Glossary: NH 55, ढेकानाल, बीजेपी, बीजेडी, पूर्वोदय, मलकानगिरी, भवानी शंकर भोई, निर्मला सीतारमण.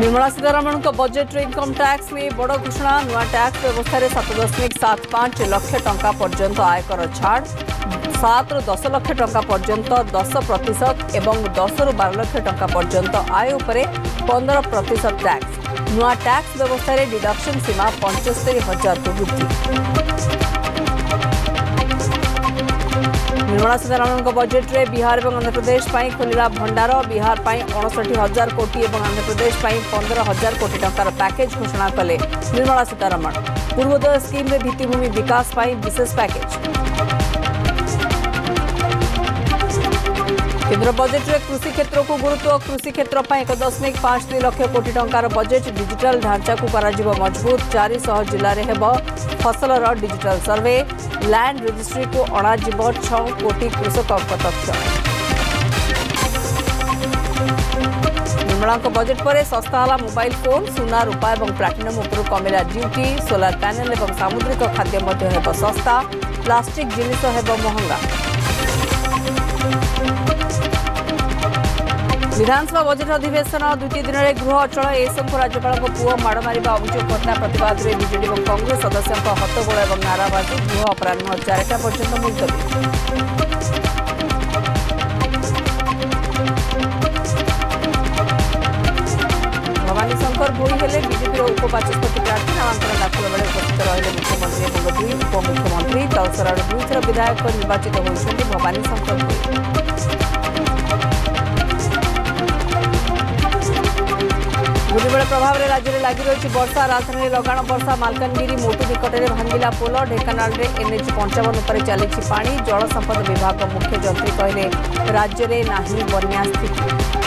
निर्मला सीतारमण budget income tax में बड़ घोषणा नुआ टैक्स व्यवस्था 7.75 लाख टंका पर्यंत आयकर छाड़ 7 रू 10 लाख टंका पर्यंत 10% एवं 10 रू 12 लाख टंका पर्यंत आय उपरे 15% टैक्स नुआ टैक्स व्यवस्था डिडक्शन सीमा 75,000 वृद्धि। निर्मला सीतारमण बजेट रे बिहार और आंध्र प्रदेश पर खोलिला भंडार। बिहार पर 59,000 कोटी और आंध्र प्रदेश पर 15,000 कोटी टंकार पैकेज घोषणा कले निर्मला सीतारमण। पूर्वोदय स्कीम में भित्तिभूमि विकास पर विशेष पैकेज। केन्द्र बजेट रे कृषि क्षेत्र को गुरुत्व। कृषि क्षेत्र पर 1.52 लाख कोटी टंकार बजेट। डिजिटल ढांचा को कराजिबो मजबूत। 400 जिले में हेबो फसलर डिजिटल सर्वे। लैंड रजिस्ट्री को अणाजिब 6 कोटी कृषक तथ्य। निर्मला बजेट पर सस्ता हला मोबाइल फोन। सुना रूपा और प्लाटिनम उपर कमिला ड्यूटी। सोलार पैनल और सामुद्रिक खाद्य मध्य हेबो सस्ता। प्लास्टिक जिनिष हेबो महंगा। विधानसभा बजेट अधिवेशन द्वितीय दिन में गृह अचल। एसम को राज्यपाल पुओ माड़ मार अभियोग घटना प्रतवाद में बीजेडी और कांग्रेस सदस्यों हट्टगोल और नाराबाजी। गृह अपराह्न 4टा पर्यंत मुलतवी। भवानी शंकर भोई हेले बीजेपी उपवाचस्पति प्रार्थी। नामांकन दाखिल बेले उपस्थित रहे मुख्यमंत्री और 2 उपमुख्यमंत्री। तलसरार 2 थर विधायक निर्वाचित होइछन्ती भवानी शंकर भोई। घूर्णिबेल प्रभाव में राज्य में लगी रही वर्षा। राजधानी में लगाण वर्षा। मलकानगिरी मोटू निकट में भांगिला पोल। ढेकानाल में NH 55 पर चली पानी। जल संपद विभाग मुख्य मंत्री कहले राज्य में नाही बन्या स्थिति।